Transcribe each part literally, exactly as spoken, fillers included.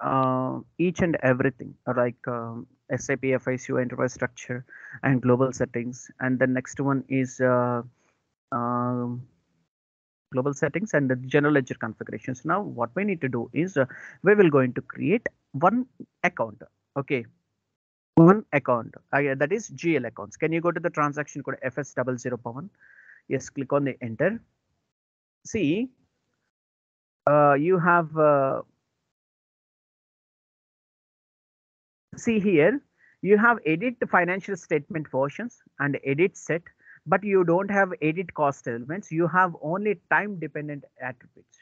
uh, each and everything, like um, S A P F I C O enterprise structure and global settings, and the next one is uh, um, global settings and the general ledger configurations. Now what we need to do is uh, we will going to create one account. Okay, one account, uh, that is G L accounts. Can you go to the transaction code F S zero zero one? Yes, click on the enter. See, uh, you have uh, see here you have edit financial statement versions and edit set, but you don't have edit cost elements. You have only time dependent attributes.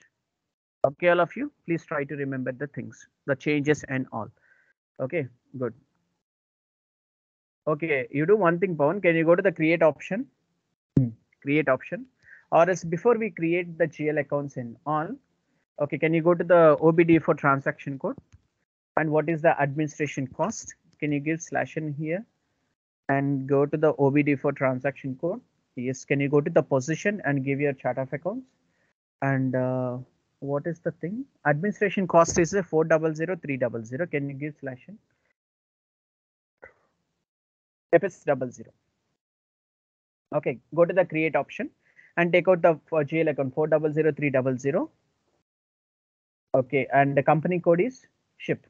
Okay, all of you, please try to remember the things, the changes and all. Okay, good. Okay, you do one thing, Pawan. Can you go to the create option? Hmm. Create option, or else before we create the G L accounts in all. Okay, can you go to the O B D for transaction code? And what is the administration cost? Can you give slash in here and go to the O B D for transaction code? Yes, can you go to the position and give your chart of accounts? And uh, what is the thing? Administration cost is a four hundred, three hundred. Can you give slash in? F S zero zero. Okay, go to the create option and take out the G L account four hundred, three hundred. Okay, and the company code is ship.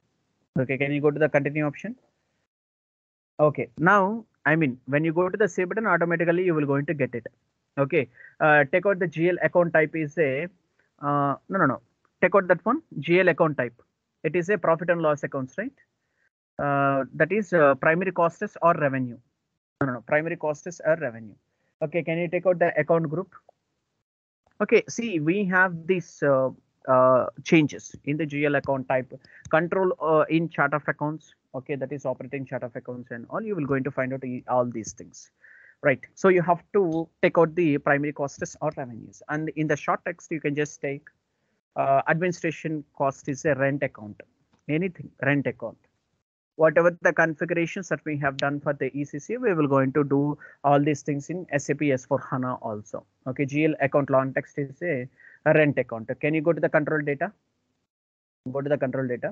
Okay, can you go to the continue option? Okay, now I mean when you go to the save button, automatically you will going to get it. Okay, uh, take out the G L account type is a uh, no no no. Take out that one G L account type. It is a profit and loss accounts, right? Uh, that is uh, primary costs or revenue. No no no. Primary costs or revenue. Okay, can you take out the account group? Okay, see we have this. Uh, Uh, changes in the G L account type control uh, in chart of accounts. Okay, that is operating chart of accounts and all. You will going to find out all these things, right? So you have to take out the primary costs or revenues, and in the short text you can just take uh, administration cost is a rent account, anything rent account. Whatever the configurations that we have done for the E C C, we will going to do all these things in S A P S four HANA also. Okay, G L account long text is a A rent account. Can you go to the control data? Go to the control data.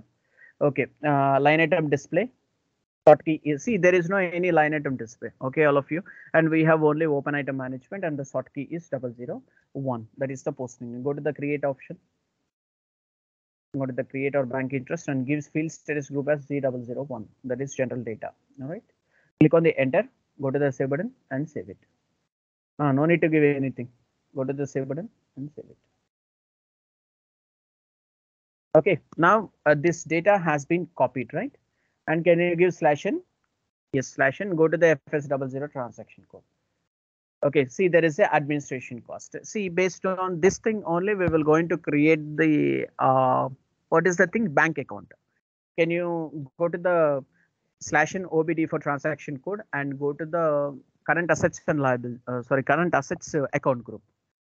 Okay, uh, line item display. Hotkey. See, there is no any line item display. Okay, all of you, and we have only open item management, and the sort key is double zero one. That is the posting. Go to the create option. Go to the create or bank interest and gives field status group as Z zero zero one. That is general data. All right. Click on the enter. Go to the save button and save it. Uh, no need to give anything. Go to the save button and save it. Okay, now uh, this data has been copied, right? And can you give slash n? Yes, slash n. Go to the F S zero zero transaction code. Okay, see there is the administration cost. See, based on this thing only, we will going to create the uh, what is the thing bank account. Can you go to the slash n O B D for transaction code and go to the current assets and liability? Uh, sorry, current assets account group.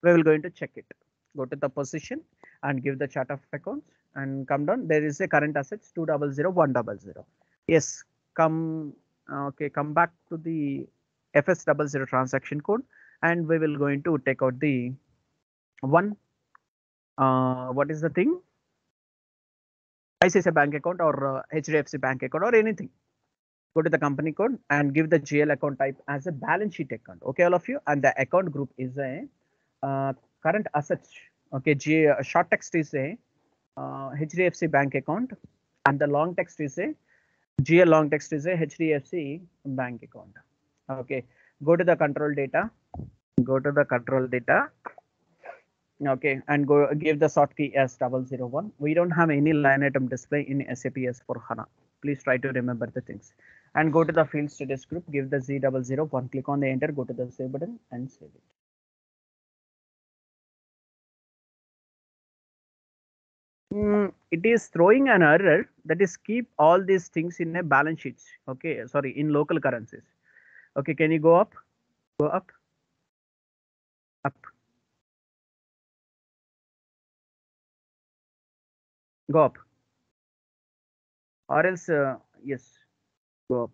We will going to check it. Go to the position and give the chart of accounts and come down. There is a current assets two hundred, one hundred. Yes, come. Okay, come back to the F S zero zero transaction code and we will going to take out the one. Uh, what is the thing? I C I C I bank account or uh, H D F C bank account or anything. Go to the company code and give the G L account type as a balance sheet account. Okay, all of you, and the account group is a uh, current assets. Okay, G, uh, short text is a uh, H D F C bank account and the long text is a G L long text is a H D F C bank account. Okay, go to the control data, go to the control data. Okay, and go give the sort key as double zero one. We don't have any line item display in S A P S four HANA. Please try to remember the things and go to the field status group. Give the Z zero zero one, click on the enter, go to the save button and save it. Mm, it is throwing an error that is keep all these things in a balance sheets. Okay, sorry, in local currencies. Okay, can you go up? Go up. Up. Go up. Or else, uh, yes, go up.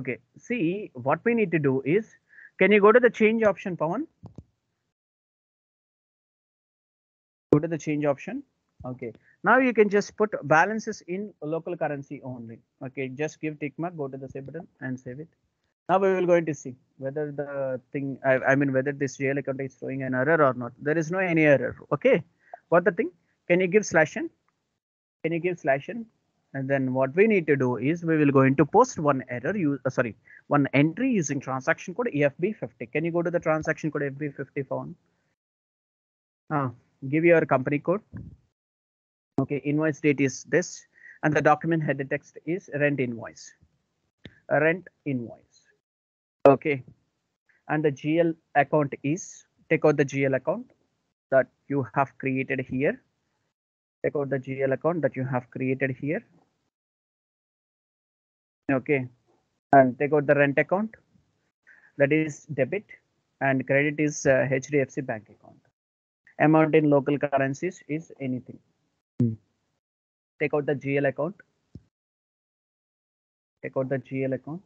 Okay, see what we need to do is, can you go to the change option, Pawan? Go to the change option. Okay, Now you can just put balances in local currency only. Okay, just give tick mark, go to the save button and save it. Now we will going to see whether the thing, I, I mean whether this G L account is throwing an error or not. There is no any error. Okay, what the thing? Can you give slash n? Can you give slash n? And then what we need to do is we will going to post one error. You uh, sorry, one entry using transaction code E F B fifty. Can you go to the transaction code F B fifty phone? Uh, give your company code. OK, invoice date is this and the document header text is rent invoice. A rent invoice. OK, and the G L account is, take out the G L account that you have created here. Take out the G L account that you have created here. OK, and take out the rent account that is debit and credit is uh, H D F C bank account. Amount in local currencies is anything. Take out the G L account. Take out the G L account.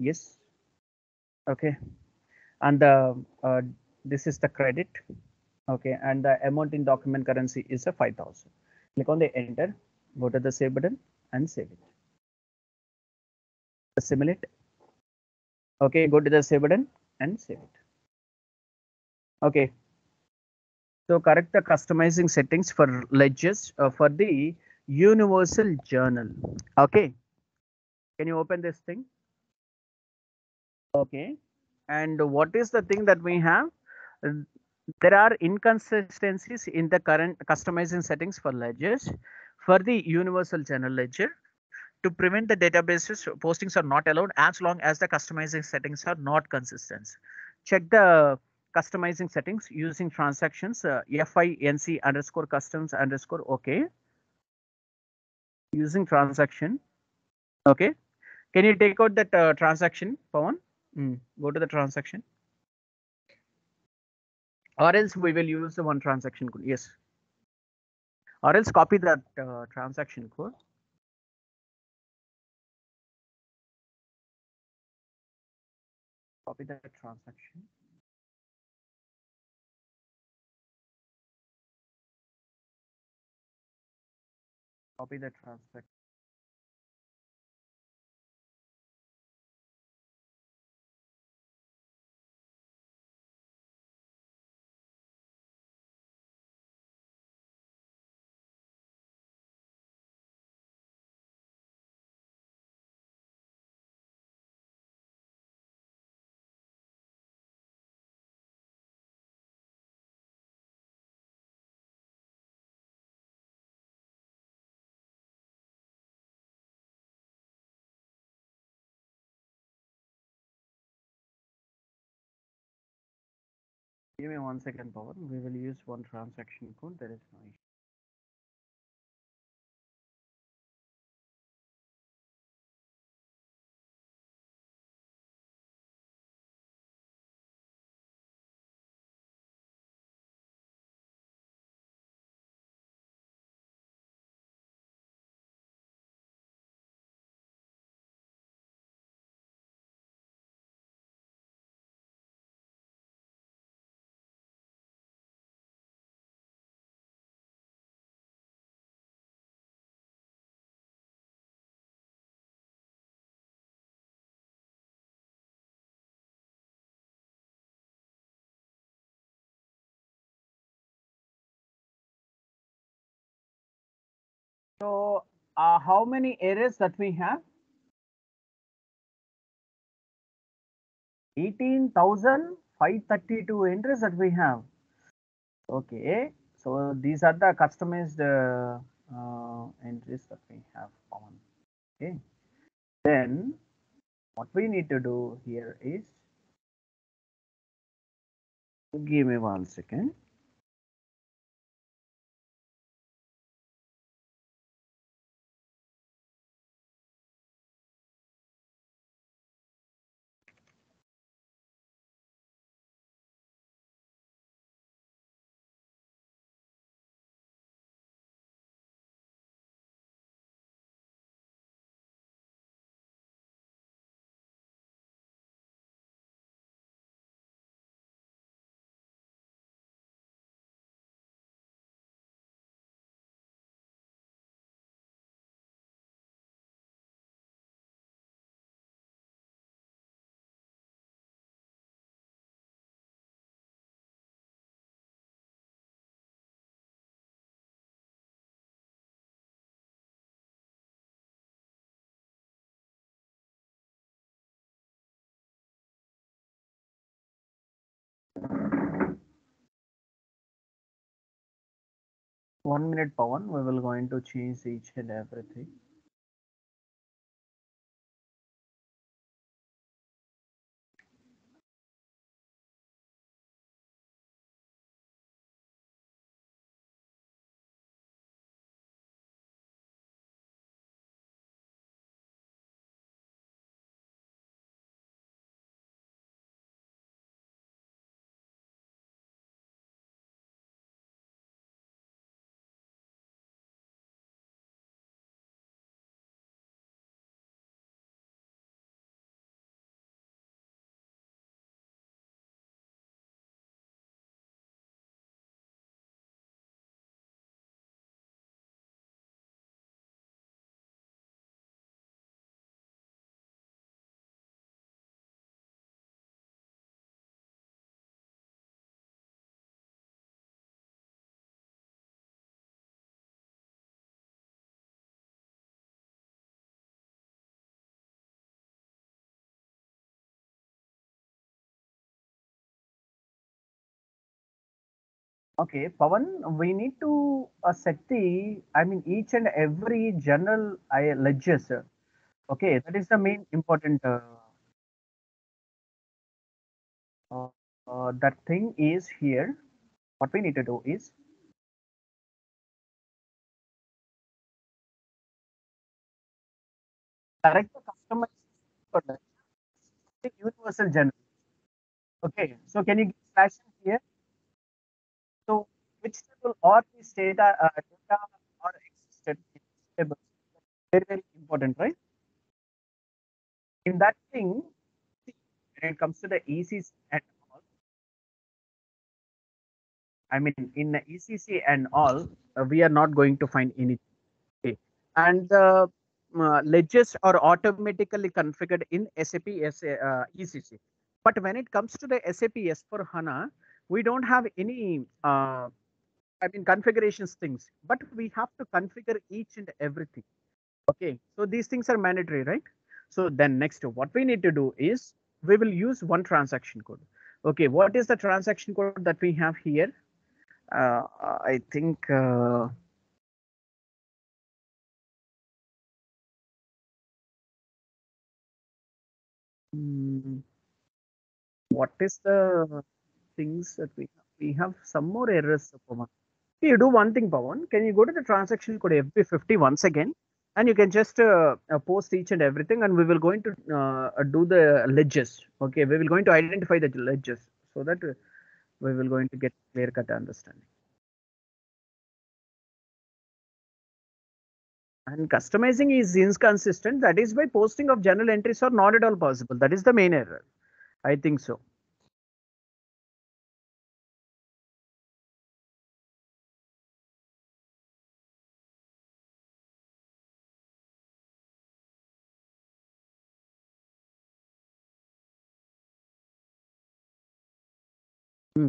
Yes. OK, and the uh, this is the credit. OK, and the amount in document currency is a five thousand. Click on the enter, go to the save button and save it. Assimilate. OK, go to the save button and save it. OK. So correct the customizing settings for ledgers uh, for the universal journal. OK, can you open this thing? OK, and what is the thing that we have? There are inconsistencies in the current customizing settings for ledgers for the universal journal ledger. To prevent the databases, postings are not allowed as long as the customizing settings are not consistent. Check the customizing settings using transactions uh, F I N C underscore customs underscore OK. Using transaction. OK, can you take out that uh, transaction, Pawan? Mm, go to the transaction. Or else we will use the one transaction code. Yes. Or else copy that uh, transaction code. Copy that transaction. Copy the transaction. Give me one second, Pawan. We will use one transaction code. There is no issue. So uh, how many errors that we have? eighteen thousand five hundred thirty-two entries that we have. OK, so these are the customized uh, uh, entries that we have on. OK, then what we need to do here is. Give me one second. One minute, Pawan, we will going to change each and everything. Okay, Pawan, we need to uh, set the, I mean, each and every general uh, ledgers. Okay, that is the main important. Uh, uh, uh, that thing is here. What we need to do is. Direct the customer to the universal general. Okay, so can you give slash here? So, which table or this data, uh, data are existed in this table? Very, very important, right? In that thing, when it comes to the E C C and all, I mean, in the E C C and all, uh, we are not going to find anything. Okay. And the uh, ledgers are automatically configured in SAP uh, E C C. But when it comes to the SAP S four HANA, we don't have any, uh, I mean, configurations things, but we have to configure each and everything. Okay, so these things are mandatory, right? So then next, what we need to do is we will use one transaction code. Okay, what is the transaction code that we have here? Uh, I think. Uh, what is the things that we have. We have some more errors. You do one thing, Pawan. Can you go to the transaction code F B fifty once again, and you can just uh, post each and everything, and we will going to uh, do the ledgers. Okay, we will going to identify the ledgers so that we will going to get clear cut understanding. And customizing is inconsistent. That is why posting of general entries are not at all possible. That is the main error. I think so.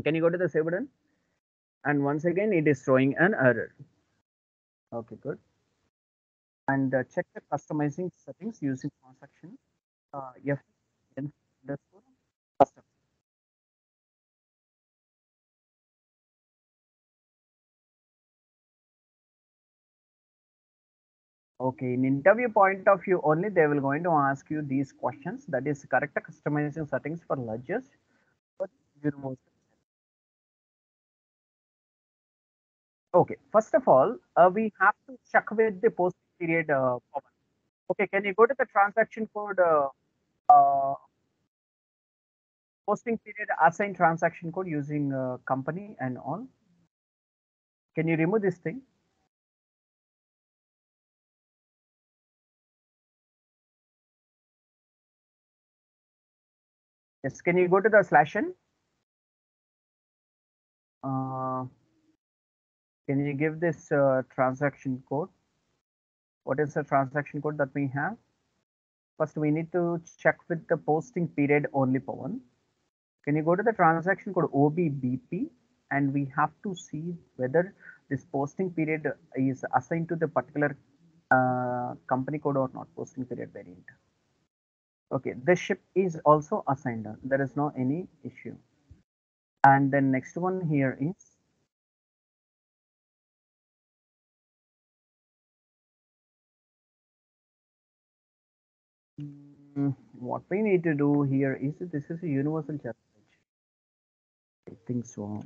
Can you go to the save button? And once again, it is throwing an error. OK, good. And uh, check the customizing settings using transaction. Uh, F underscore custom. OK, in interview point of view only, they will going to ask you these questions. That is correct customizing settings for ledgers. Okay, first of all, uh, we have to check with the post period. Uh, okay, can you go to the transaction code uh, uh, posting period assign transaction code using uh, company and all? Can you remove this thing? Yes, can you go to the slash n? Uh, Can you give this uh, transaction code? What is the transaction code that we have? First, we need to check with the posting period only, Pawan. Can you go to the transaction code O B B P? And we have to see whether this posting period is assigned to the particular uh, company code or not. Posting period variant. OK, this ship is also assigned. There is no any issue. And then next one here is. What we need to do here is this is a universal challenge. I think so.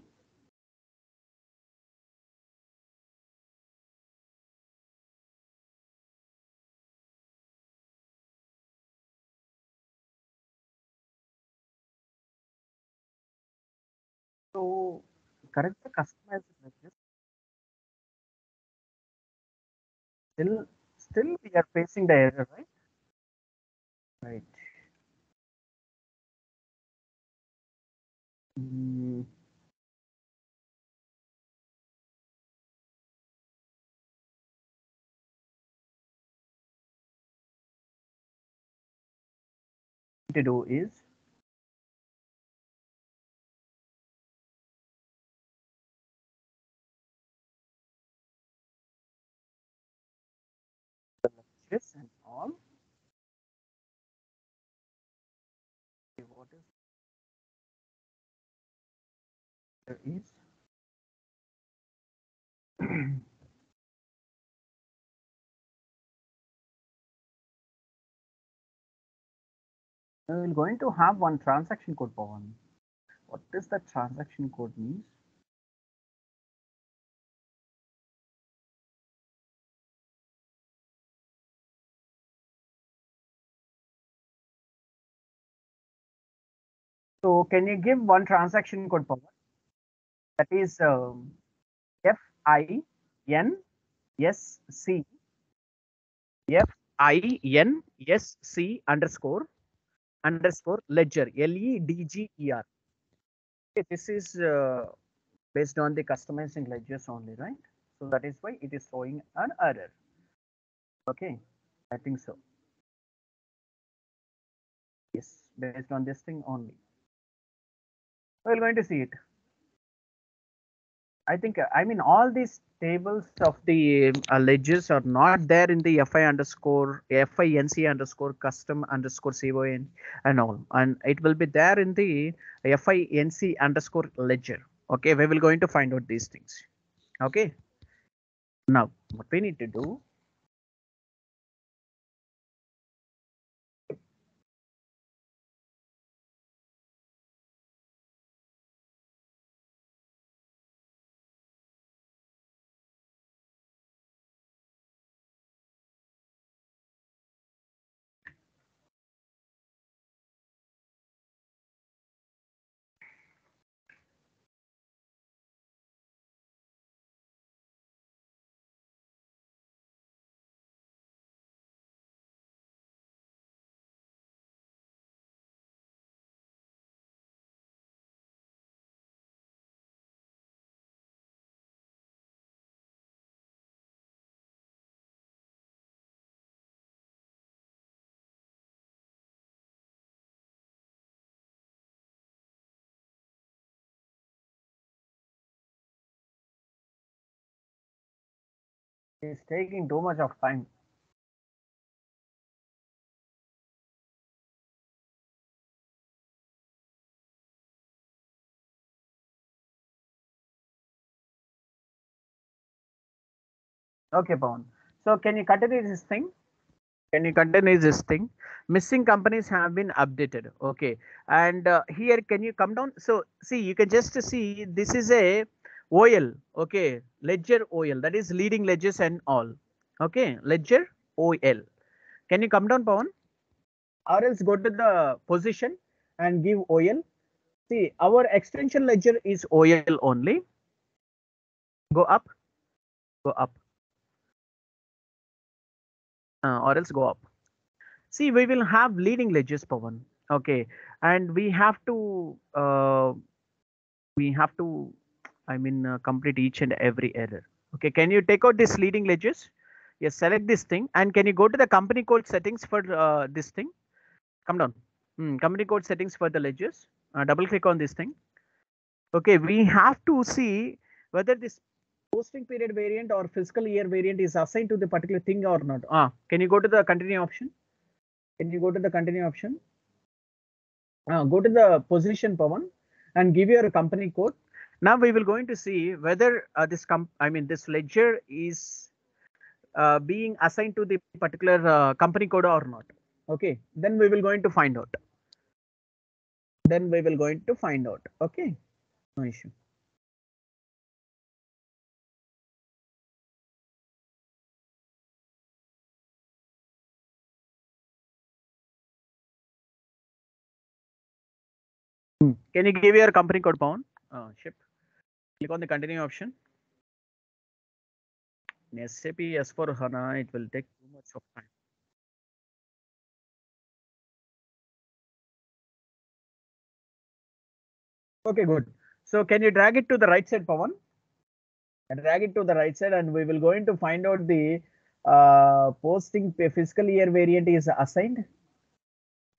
So correct the customer message. Still, still we are facing the error, right? Right. Mm. What to do is this and all. There is we're going to have one transaction code for one. What does that transaction code mean? So can you give one transaction code for one? That is um, F I N S C, F I N S C underscore underscore ledger, L E D G E R. Okay, this is uh, based on the customizing ledgers only, right? So that is why it is showing an error. Okay, I think so. Yes, based on this thing only. We are going to see it. I think I mean all these tables of the uh, ledgers are not there in the F I underscore F I N C underscore custom underscore C O N and all, and it will be there in the F I N C underscore ledger. Okay, we will going to find out these things. Okay, now what we need to do. It's taking too much of time. Okay, Pawan. So can you continue this thing? Can you continue this thing? Missing companies have been updated. Okay, and uh, here can you come down? So see, you can just see this is a O L, okay, ledger O L, that is leading ledgers and all. Okay, ledger O L. Can you come down, Pawan? Or else go to the position and give O L. See, our extension ledger is O L only. Go up, go up. Uh, or else go up. See, we will have leading ledgers, Pawan. Okay, and we have to, uh, we have to. I mean, uh, complete each and every error. Okay, can you take out this leading ledgers? Yes, select this thing, and can you go to the company code settings for uh, this thing? Come down. Mm, company code settings for the ledgers. Uh, double click on this thing. Okay, we have to see whether this posting period variant or fiscal year variant is assigned to the particular thing or not. Ah, can you go to the continue option? Can you go to the continue option? Uh, go to the position, Pawan, and give your company code. Now we will going to see whether uh, this comp I mean this ledger is uh, being assigned to the particular uh, company code or not. Okay, then we will going to find out. Then we will going to find out. Okay, no issue. Hmm. Can you give your company code pound? Uh, ship. Click on the continue option. In S A P S four HANA, it will take too much of time. Okay, good. So can you drag it to the right side, Pawan? And drag it to the right side, and we will going to find out the uh, posting fiscal year variant is assigned.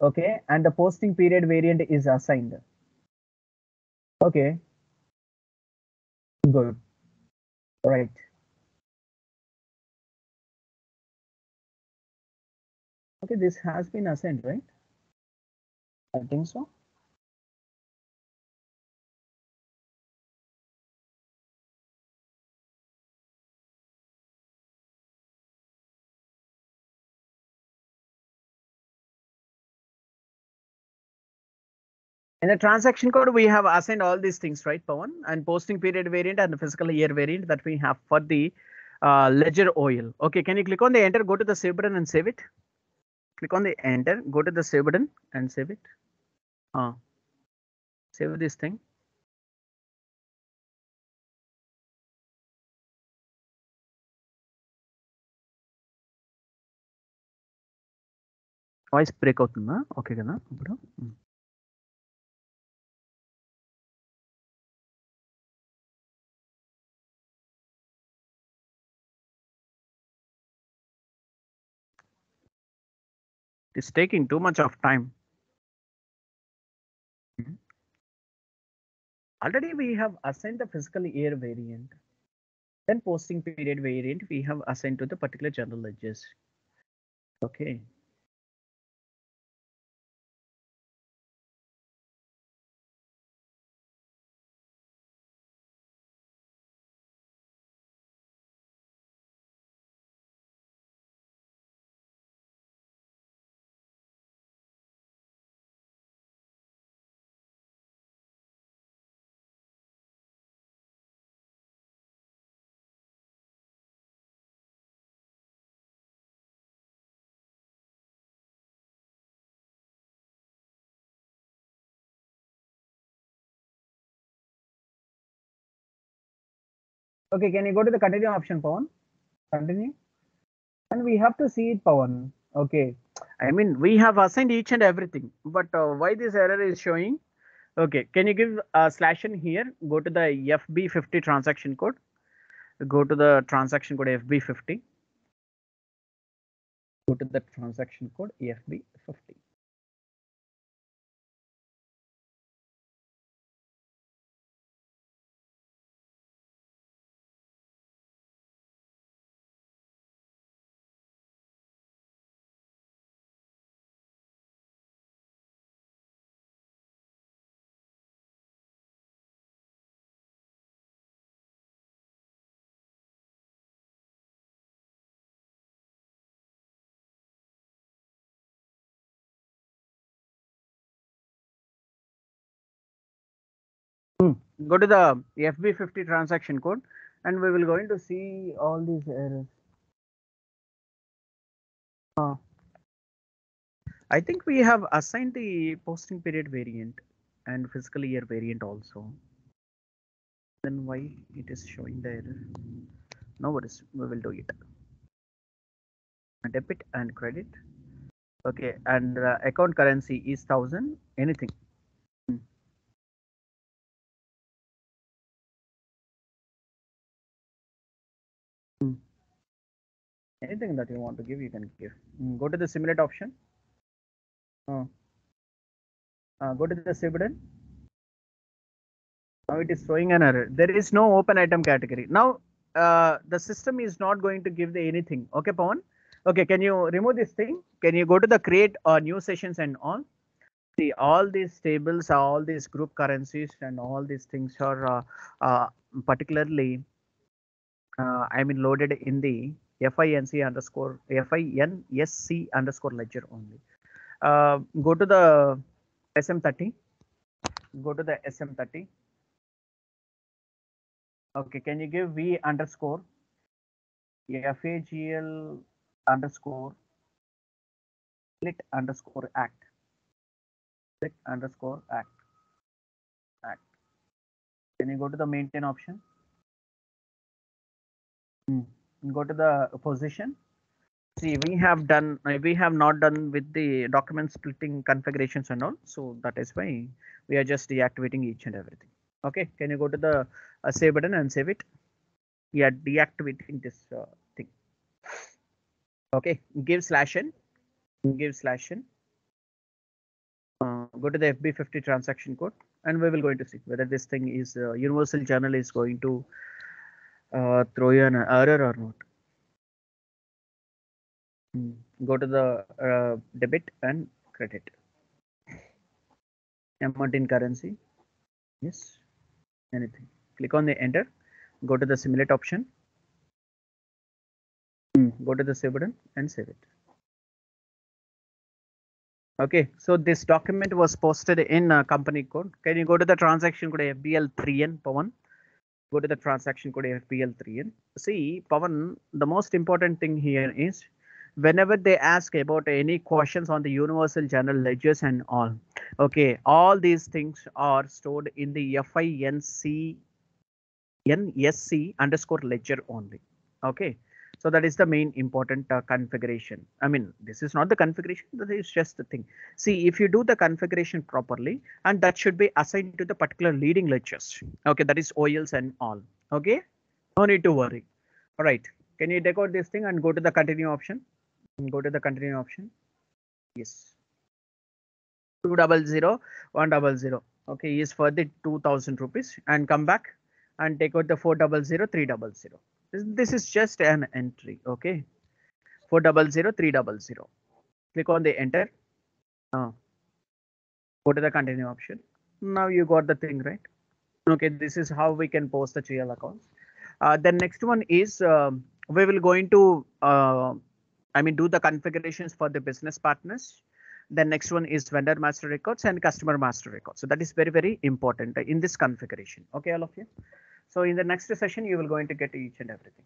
Okay, and the posting period variant is assigned. Okay. Good. Right. Okay, this has been assigned, right? I think so. In the transaction code, we have assigned all these things, right, Pawan? And posting period variant and the fiscal year variant that we have for the uh, ledger O L. Okay, can you click on the enter, go to the save button and save it? Click on the enter, go to the save button and save it. Uh, save this thing. Voice break out. Okay, Gana. It's taking too much of time. Already we have assigned the fiscal year variant. Then posting period variant we have assigned to the particular general ledgers. Okay. Okay, can you go to the continue option, Pawan? Continue. And we have to see it, Pawan. Okay. I mean, we have assigned each and everything, but uh, why this error is showing? Okay, can you give a slash in here? Go to the F B fifty transaction code. Go to the transaction code F B fifty. Go to the transaction code E F B fifty. Go to the F B fifty transaction code and we will going to see all these errors. Uh, I think we have assigned the posting period variant and fiscal year variant also. Then why it is showing the error? No worries, we will do it. Debit and credit. Okay, and uh, account currency is thousand, anything. Anything that you want to give, you can give. Go to the simulate option. Uh, uh, go to the save button. Now it is showing an error. There is no open item category. Now uh, the system is not going to give the anything. Okay, Pawan. Okay, can you remove this thing? Can you go to the create uh, new sessions and all? See, all these tables, all these group currencies and all these things are uh, uh, particularly, uh, I mean, loaded in the F I N C underscore F I N S C underscore ledger only. Uh, go to the S M thirty. Go to the S M thirty. Okay, can you give V underscore F A G L underscore split underscore act? Split underscore act. Act. Can you go to the maintain option? Hmm. Go to the position. See, we have done, we have not done with the document splitting configurations and all, so that is why we are just deactivating each and everything. Okay, can you go to the uh, save button and save it? We are deactivating this uh, thing. Okay, give slash n, give slash n. Uh, go to the F B fifty transaction code, and we will going to see whether this thing is uh, universal journal is going to uh, throw you an error or not. Go to the uh, debit and credit. Amount in currency. Yes. Anything. Click on the enter. Go to the simulate option. Mm. Go to the save button and save it. OK, so this document was posted in uh, company code. Can you go to the transaction code F B L three N, Pawan? Go to the transaction code F B L three N. See, Pawan, the most important thing here is whenever they ask about any questions on the universal general ledgers and all, okay, all these things are stored in the F I N C underscore ledger only. Okay, so that is the main important uh, configuration. I mean, this is not the configuration, this is just the thing. See, if you do the configuration properly, and that should be assigned to the particular leading ledgers. Okay, that is O Ls and all. Okay, no need to worry. All right, can you decode this thing and go to the continue option? Go to the continue option. Yes. Two double zero, one double zero. Okay, is for the two thousand rupees and come back and take out the four double zero, three double zero. This, this is just an entry. Okay, four double zero, three double zero. Click on the enter. Uh, go to the continue option. Now you got the thing right. Okay, this is how we can post the G L accounts. Uh, the next one is uh, we will going to. Uh, I mean, do the configurations for the business partners. The next one is vendor master records and customer master records. So that is very, very important in this configuration. Okay, all of you. So in the next session, you will going to get each and everything.